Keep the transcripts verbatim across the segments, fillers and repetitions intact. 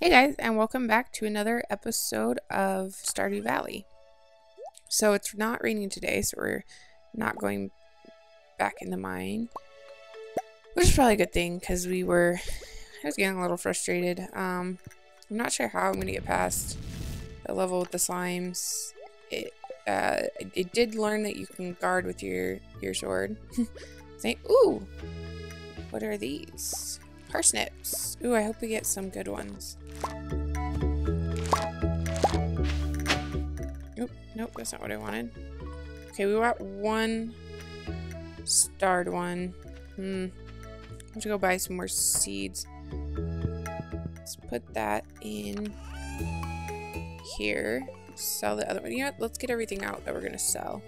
Hey guys, and welcome back to another episode of Stardew Valley. So it's not raining today, so we're not going back in the mine, which is probably a good thing because we were, I was getting a little frustrated. Um, I'm not sure how I'm going to get past the level with the slimes. It, uh, it did learn that you can guard with your, your sword. Say, ooh, what are these? Parsnips. Ooh, I hope we get some good ones. Nope, nope, that's not what I wanted. Okay, we got one starred one. Hmm. I have to go buy some more seeds. Let's put that in here. Sell the other one. You know what? Let's get everything out that we're gonna sell.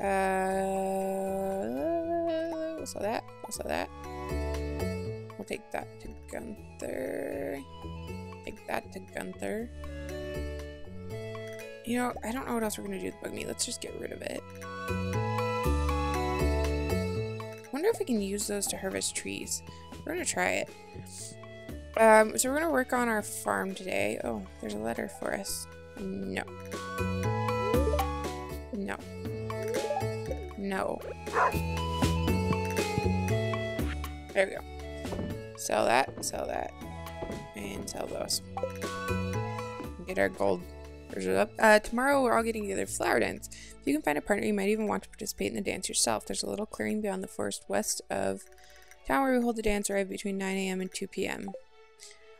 Uh, we'll sell that. We'll sell that. Take that to Gunther. Take that to Gunther. You know, I don't know what else we're gonna do with bug meat. Let's just get rid of it. Wonder if we can use those to harvest trees. We're gonna try it. Um, so we're gonna work on our farm today. Oh, there's a letter for us. No. No. No. There we go. Sell that, sell that, and sell those. Get our gold up. Uh, tomorrow we're all getting together for flower dance. If you can find a partner, you might even want to participate in the dance yourself. There's a little clearing beyond the forest west of town where we hold the dance arrive between nine A M and two P M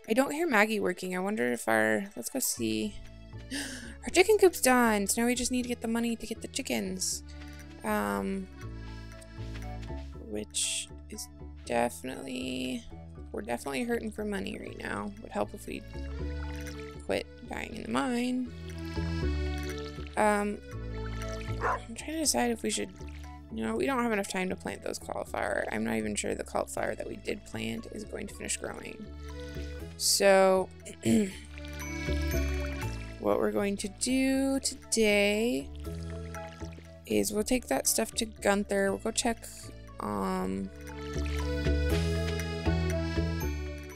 I don't hear Maggie working. I wonder if our... Let's go see. Our chicken coop's done, so now we just need to get the money to get the chickens. Um, which is definitely... We're definitely hurting for money right now. Would help if we quit dying in the mine. Um, I'm trying to decide if we should... You know, we don't have enough time to plant those cauliflower. I'm not even sure the cauliflower that we did plant is going to finish growing. So, what we're going to do today is we'll take that stuff to Gunther. We'll go check... Um...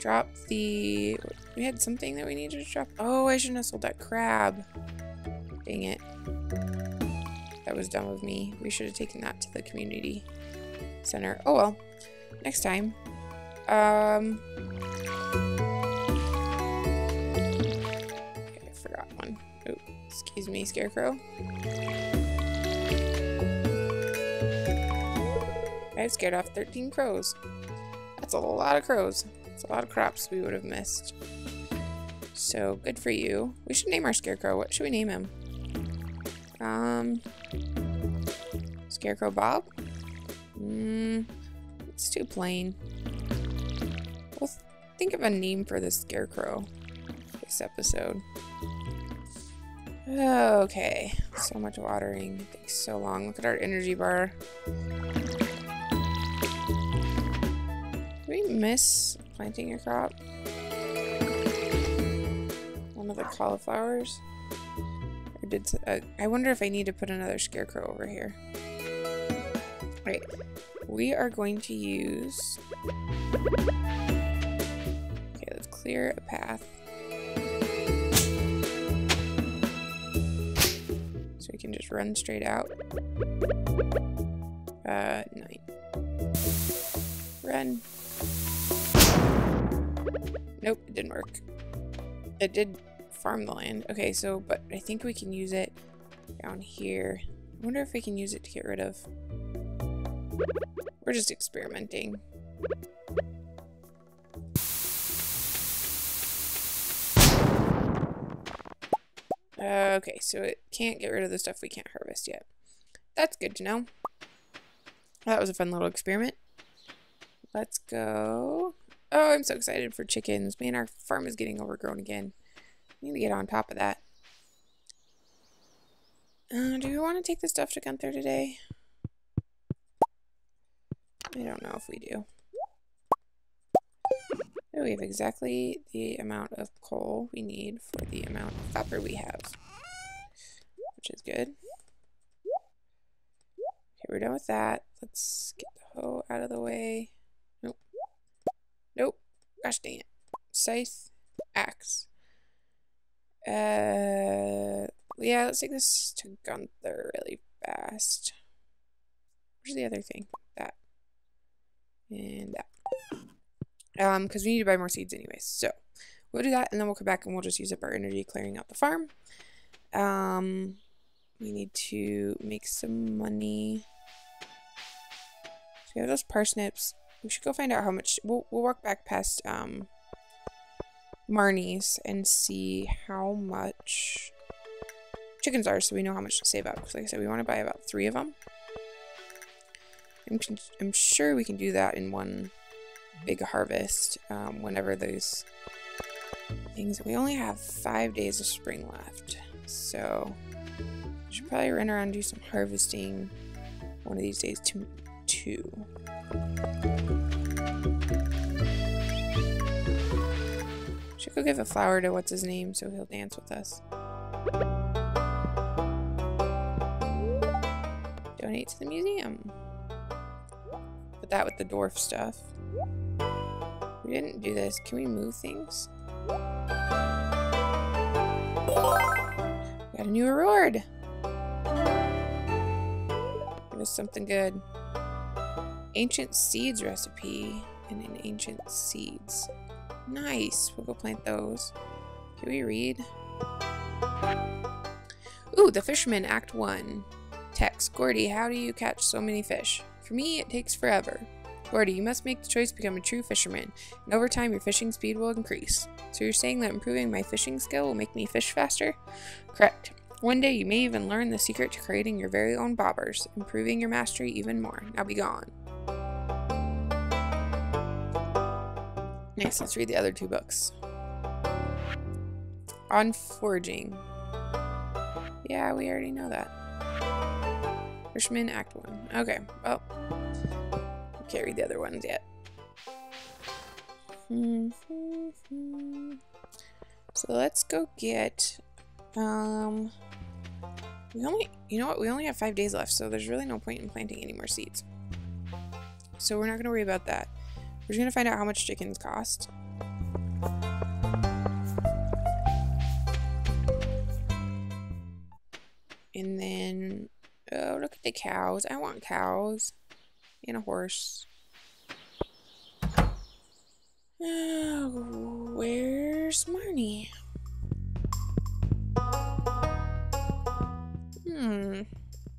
drop the... We had something that we needed to drop. Oh, I shouldn't have sold that crab. Dang it. That was dumb of me. We should have taken that to the community center. Oh well. Next time. Um... Okay, I forgot one. Oh, excuse me, Scarecrow. I've scared off thirteen crows. That's a lot of crows. A lot of crops we would have missed. So good for you. We should name our scarecrow. What should we name him? Um, Scarecrow Bob? Mm, it's too plain. We'll think of a name for the scarecrow this episode. Okay. So much watering. It takes so long. Look at our energy bar. Did we miss planting a crop? One of the cauliflowers? Or did, uh, I wonder if I need to put another scarecrow over here. Alright, we are going to use... Okay, let's clear a path. So we can just run straight out. Uh, nine. Run. Nope, it didn't work. It did farm the land. Okay, so, but I think we can use it down here. I wonder if we can use it to get rid of... We're just experimenting. Uh, okay, so it can't get rid of the stuff we can't harvest yet. That's good to know. That was a fun little experiment. Let's go... Oh, I'm so excited for chickens. Man, our farm is getting overgrown again. We need to get on top of that. Uh, do we want to take the stuff to Gunther today? I don't know if we do. Oh, we have exactly the amount of coal we need for the amount of copper we have. Which is good. Okay, we're done with that. Let's get the hoe out of the way. Nope. Gosh dang it. Scythe. axe. Uh, yeah, let's take this to Gunther really fast. Where's the other thing? That. And that. Um, because we need to buy more seeds anyway. So we'll do that, and then we'll come back and we'll just use up our energy clearing out the farm. Um, we need to make some money. So we have those parsnips. We should go find out how much. We'll, we'll walk back past um, Marnie's and see how much chickens are, so we know how much to save up. Because like I said, we want to buy about three of them. I'm, I'm sure we can do that in one big harvest um, whenever those things. We only have five days of spring left, so we should probably run around and do some harvesting one of these days too. too. Should go give a flower to what's his name so he'll dance with us. Donate to the museum. Put that with the dwarf stuff. We didn't do this. Can we move things? We got a new reward. Give us something good. Ancient seeds recipe and an ancient seeds. Nice. We'll go plant those. Can we read? Ooh, the fisherman act one. Text. Gordy, how do you catch so many fish? For me, it takes forever. Gordy, you must make the choice to become a true fisherman, and over time your fishing speed will increase. So you're saying that improving my fishing skill will make me fish faster? Correct. One day you may even learn the secret to creating your very own bobbers, improving your mastery even more. Now be gone. Next, let's read the other two books. On foraging. Yeah, we already know that. Fisherman Act one. Okay, well, I can't read the other ones yet. So let's go get, um, we only, you know what, we only have five days left, so there's really no point in planting any more seeds. So we're not going to worry about that. We're just going to find out how much chickens cost. And then, oh, look at the cows. I want cows. And a horse. Oh, where's Marnie? Hmm.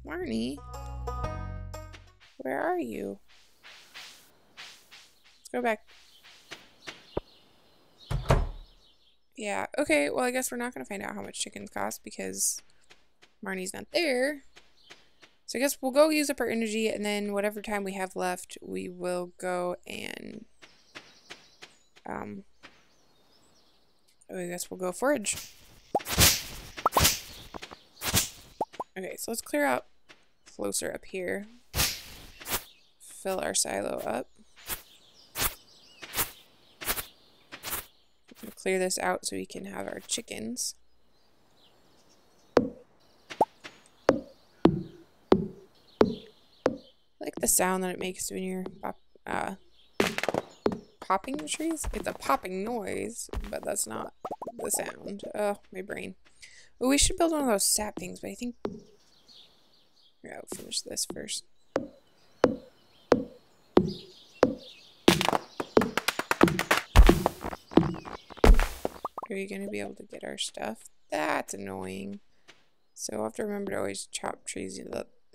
Marnie? Where are you? Let's go back. Yeah, okay. Well, I guess we're not going to find out how much chickens cost because Marnie's not there. So I guess we'll go use up our energy, and then whatever time we have left, we will go and, um, I guess we'll go forage. Okay, so let's clear out closer up here. Fill our silo up. We'll clear this out so we can have our chickens. The sound that it makes when you're pop, uh, popping the trees. It's a popping noise, but that's not the sound. Oh, my brain. Well, we should build one of those sap things, but I think... Yeah, I'll finish this first. Are we going to be able to get our stuff? That's annoying. So I'll have to remember to always chop trees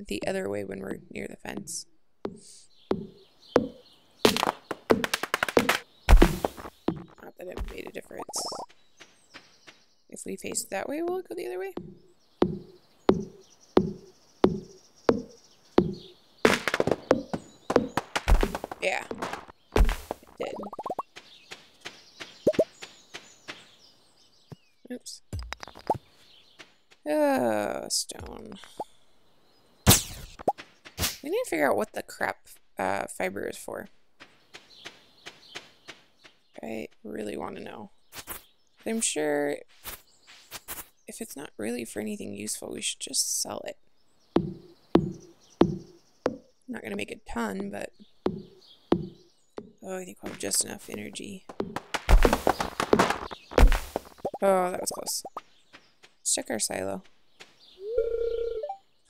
the other way when we're near the fence. Not that it made a difference. If we face that way, will it go the other way? Yeah, it did. Oops. Oh, stone. We need to figure out what the crap uh, fiber is for. I really want to know. But I'm sure if it's not really for anything useful, we should just sell it. I'm not going to make a ton, but... Oh, I think we'll have just enough energy. Oh, that was close. Let's check our silo.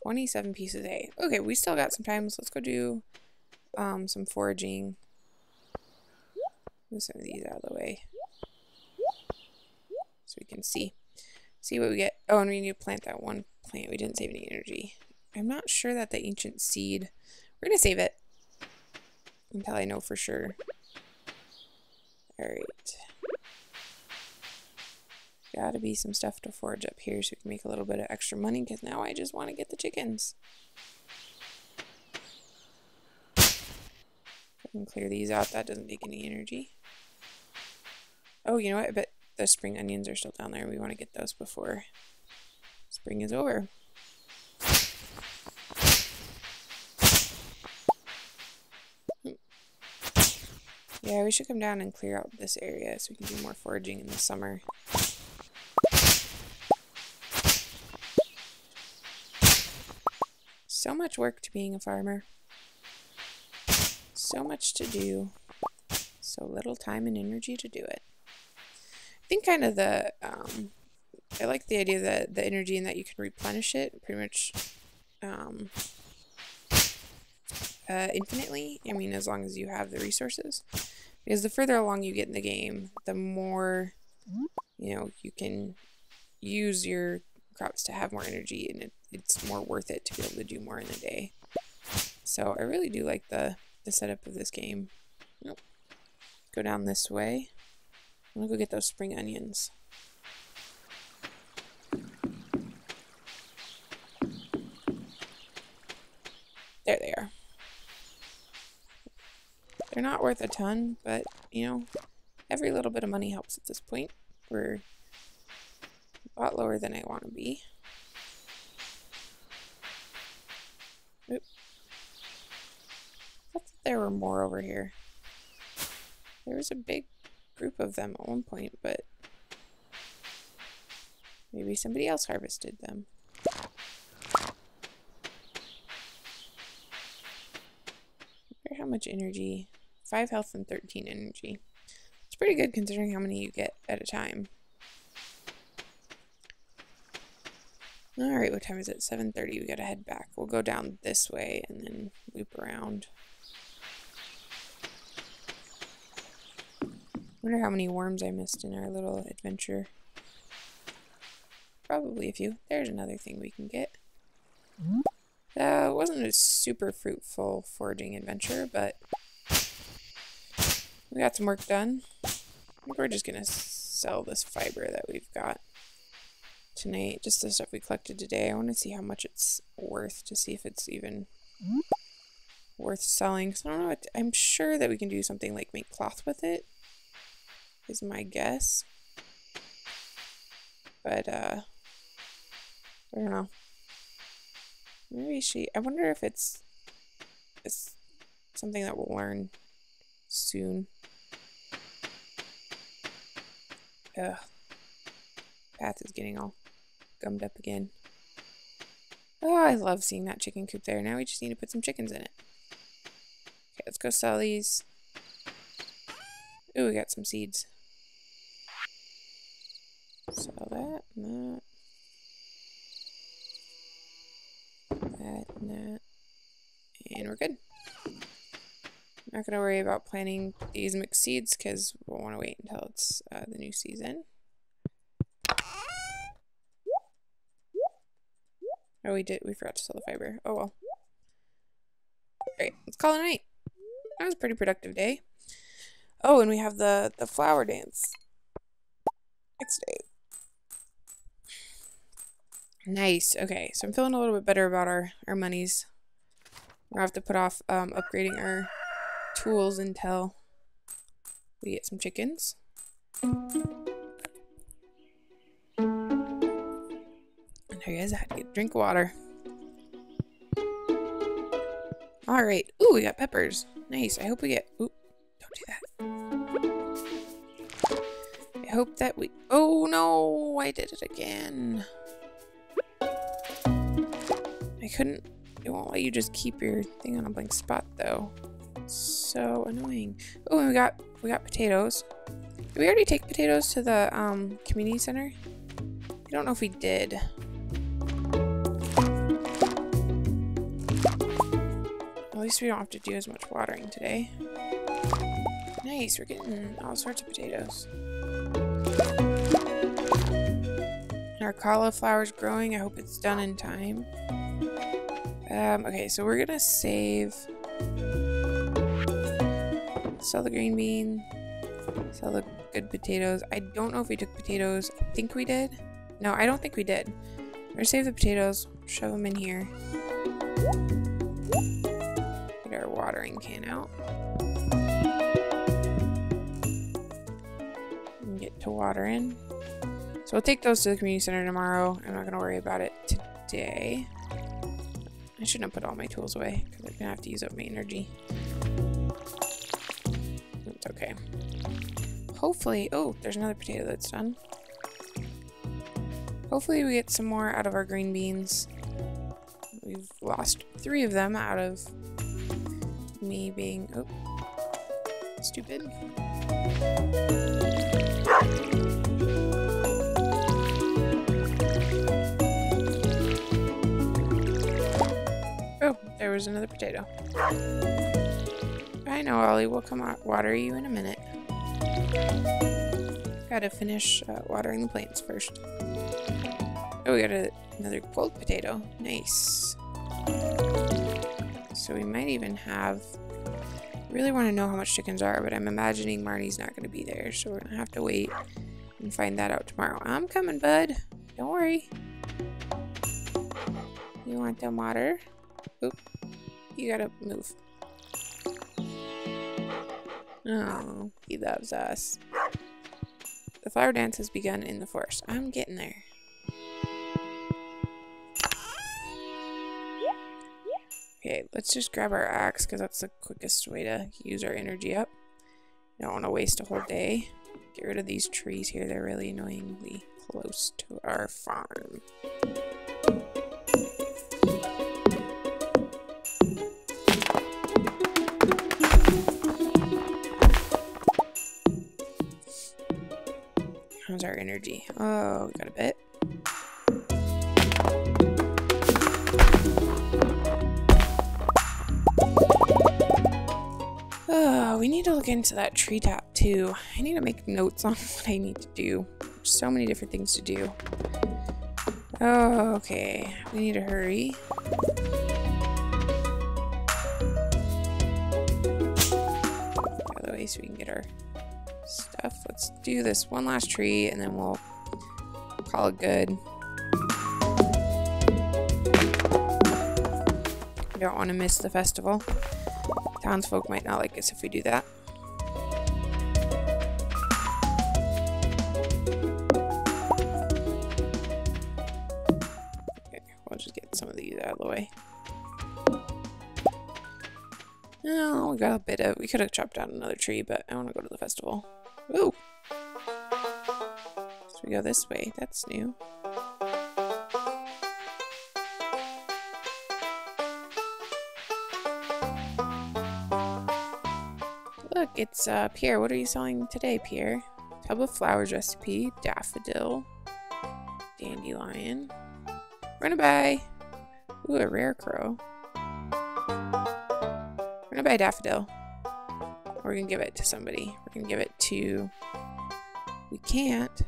twenty-seven pieces of hay. Okay, we still got some time, so let's go do um, some foraging. Move some of these out of the way so we can see. See what we get. Oh, and we need to plant that one plant. We didn't save any energy. I'm not sure that the ancient seed... We're going to save it until I know for sure. Alright. Gotta be some stuff to forage up here so we can make a little bit of extra money, because now I just want to get the chickens. I can clear these out. That doesn't take any energy. Oh, you know what? I bet the spring onions are still down there. We want to get those before spring is over. Yeah, we should come down and clear out this area so we can do more foraging in the summer. So much work to being a farmer. So much to do. So little time and energy to do it. I think kind of the, um, I like the idea that the energy and that you can replenish it pretty much um, uh, infinitely. I mean, as long as you have the resources. Because the further along you get in the game, the more, you know, you can use your crops to have more energy, and it, it's more worth it to be able to do more in a day. So I really do like the, the setup of this game. Nope. Go down this way. I'm gonna go get those spring onions. There they are. They're not worth a ton, but, you know, every little bit of money helps at this point. We're a lot lower than I want to be. Oop. I thought there were more over here. There was a big group of them at one point, but maybe somebody else harvested them. I wonder how much energy. Five health and thirteen energy. It's pretty good considering how many you get at a time. Alright, what time is it? seven thirty. We gotta head back. We'll go down this way and then loop around. Wonder how many worms I missed in our little adventure. Probably a few. There's another thing we can get. Uh, it wasn't a super fruitful foraging adventure, but we got some work done. I think we're just gonna sell this fiber that we've got tonight. Just the stuff we collected today. I want to see how much it's worth to see if it's even worth selling. So I don't know. What I'm sure that we can do something like make cloth with it. Is my guess, but uh, I don't know. Maybe she. I wonder if it's it's something that we'll learn soon. Ugh, path is getting all gummed up again. Oh, I love seeing that chicken coop there. Now we just need to put some chickens in it. Okay, let's go sell these. Ooh, we got some seeds. Sell that, and that. That, and that. And we're good. I'm not going to worry about planting these mixed seeds because we'll want to wait until it's uh, the new season. Oh, we did. We forgot to sell the fiber. Oh, well. Alright, let's call it a night. That was a pretty productive day. Oh, and we have the, the flower dance next day. Nice. Okay, so I'm feeling a little bit better about our, our monies. We'll have to put off um, upgrading our tools until we get some chickens. And there you guys, I had to get drink water. Alright. Ooh, we got peppers. Nice. I hope we get... Ooh, don't do that. I hope that we... Oh no! I did it again! I couldn't... It won't let you just keep your thing on a blank spot though. It's so annoying. Oh, and we got, we got potatoes. Did we already take potatoes to the um, community center? I don't know if we did. At least we don't have to do as much watering today. Nice, we're getting all sorts of potatoes. Our cauliflower's growing. I hope it's done in time. Um, okay, so we're gonna save. Sell the green bean. Sell the good potatoes. I don't know if we took potatoes. I think we did. No, I don't think we did. We're gonna save the potatoes. Shove them in here. Get our watering can out. And get to water in. So we'll take those to the community center tomorrow. I'm not going to worry about it today. I shouldn't have put all my tools away because I'm going to have to use up my energy. It's okay. Hopefully, oh, there's another potato that's done. Hopefully we get some more out of our green beans. We've lost three of them out of me being, oh, stupid. Oh, there was another potato. I know, Ollie. We'll come out water you in a minute. Gotta finish uh, watering the plants first. Oh, we got a, another gold potato. Nice. So we might even have... I really want to know how much chickens are, but I'm imagining Marnie's not going to be there, so we're going to have to wait and find that out tomorrow. I'm coming, bud. Don't worry. You want the water? Oop. You gotta move. Oh, he loves us. The flower dance has begun in the forest. I'm getting there. Okay, let's just grab our axe because that's the quickest way to use our energy up. You don't want to waste a whole day. Get rid of these trees here. They're really annoyingly close to our farm. How's our energy? Oh, we got a bit. Oh, we need to look into that treetop too. I need to make notes on what I need to do. There's so many different things to do. Oh, okay. We need to hurry. By the way, so we can get our stuff. Let's do this one last tree and then we'll call it good. We don't want to miss the festival. Townsfolk might not like us if we do that. Okay, we'll just get some of these out of the way. Oh, we got a bit of... We could have chopped down another tree, but I want to go to the festival. Ooh! So we go this way. That's new. Look, it's uh, Pierre. What are you selling today, Pierre? Tub of flowers recipe, daffodil, dandelion. Run a buy. Ooh, a rare crow. We're gonna buy a daffodil. We're gonna give it to somebody. We're gonna give it to... We can't.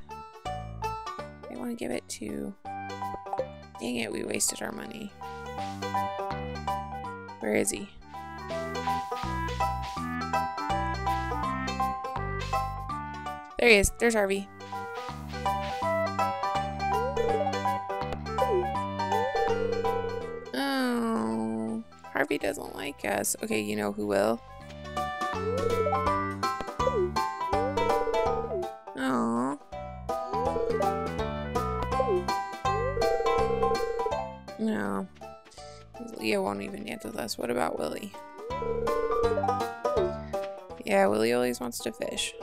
I want to give it to... Dang it, we wasted our money. Where is he? There he is. There's Harvey. Harvey doesn't like us. Okay, you know who will? Aww. No. Leah won't even dance with us. What about Willie? Yeah, Willie always wants to fish.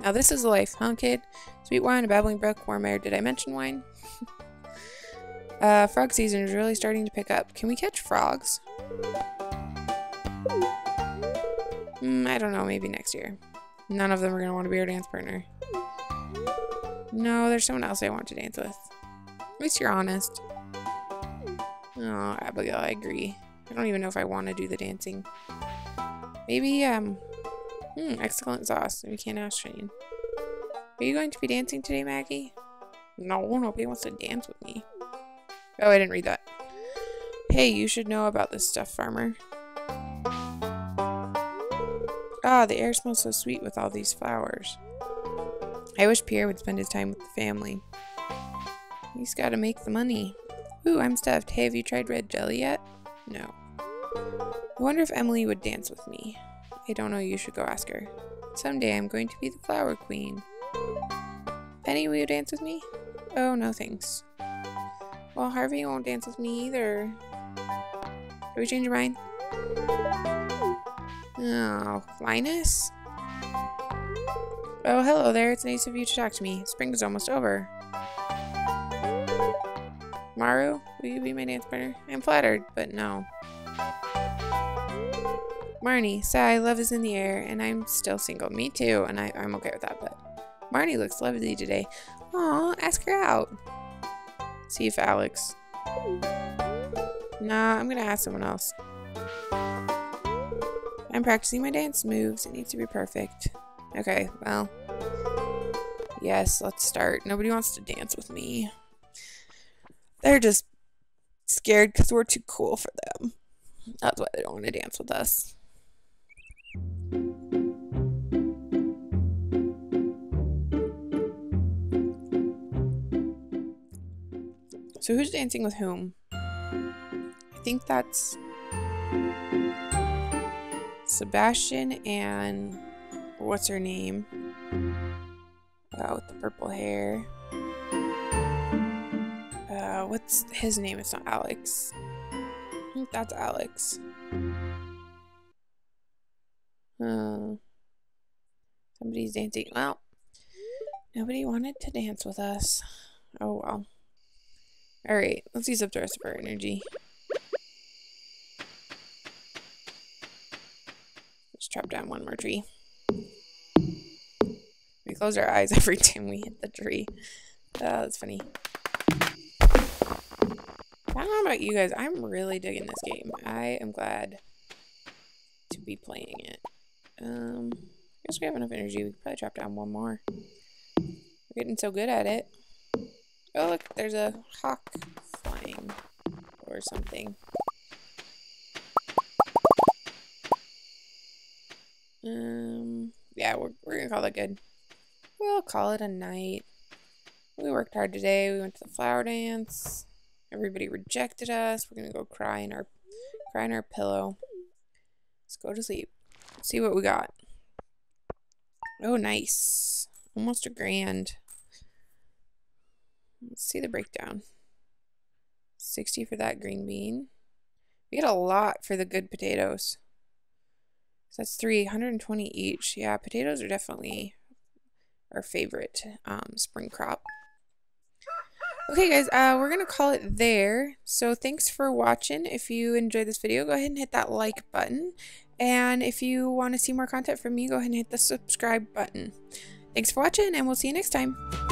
Now this is life, huh, kid? Sweet wine, a babbling brook, warm air. Did I mention wine? Uh, frog season is really starting to pick up. Can we catch frogs? Mm, I don't know, maybe next year. None of them are going to want to be our dance partner. No, there's someone else I want to dance with. At least you're honest. Oh, Abigail, I agree. I don't even know if I want to do the dancing. Maybe, um... Hmm, excellent sauce. We can't ask Shane. Are you going to be dancing today, Maggie? No, nobody wants to dance with me. Oh, I didn't read that. Hey, you should know about this stuff, farmer. Ah, the air smells so sweet with all these flowers. I wish Pierre would spend his time with the family. He's got to make the money. Ooh, I'm stuffed. Hey, have you tried red jelly yet? No. I wonder if Emily would dance with me. I don't know. You should go ask her. Someday I'm going to be the flower queen. Penny, will you dance with me? Oh, no thanks. Well, Harvey won't dance with me either. Did we change your mind? Oh, Linus? Oh, hello there. It's nice of you to talk to me. Spring is almost over. Maru, will you be my dance partner? I'm flattered, but no. Marnie, sigh, love is in the air, and I'm still single. Me too, and I, I'm okay with that, but... Marnie looks lovely today. Aw, ask her out. See if Alex... Nah, I'm gonna ask someone else. I'm practicing my dance moves. It needs to be perfect. Okay, well... Yes, let's start. Nobody wants to dance with me. They're just scared because we're too cool for them. That's why they don't want to dance with us. So who's dancing with whom? I think that's Sebastian and what's her name? Oh, with the purple hair. Uh, what's his name? It's not Alex. I think that's Alex. Uh, somebody's dancing. Well, nobody wanted to dance with us. Oh well. Alright, let's use up the rest of our energy. Let's chop down one more tree. We close our eyes every time we hit the tree. Oh, that's funny. I don't know about you guys, I'm really digging this game. I am glad to be playing it. Um, I guess we have enough energy. We could probably chop down one more. We're getting so good at it. Oh, look, there's a hawk flying or something. Um, yeah, we're, we're gonna call it good. We'll call it a night. We worked hard today. We went to the flower dance. Everybody rejected us. We're gonna go cry in our cry in our pillow. Let's go to sleep. Let's see what we got. Oh, nice. Almost a grand. Let's see the breakdown. sixty for that green bean. We get a lot for the good potatoes. So that's three, one hundred twenty each. Yeah, potatoes are definitely our favorite um, spring crop. Okay, guys, uh, we're going to call it there. So thanks for watching. If you enjoyed this video, go ahead and hit that like button. And if you want to see more content from me, go ahead and hit the subscribe button. Thanks for watching, and we'll see you next time.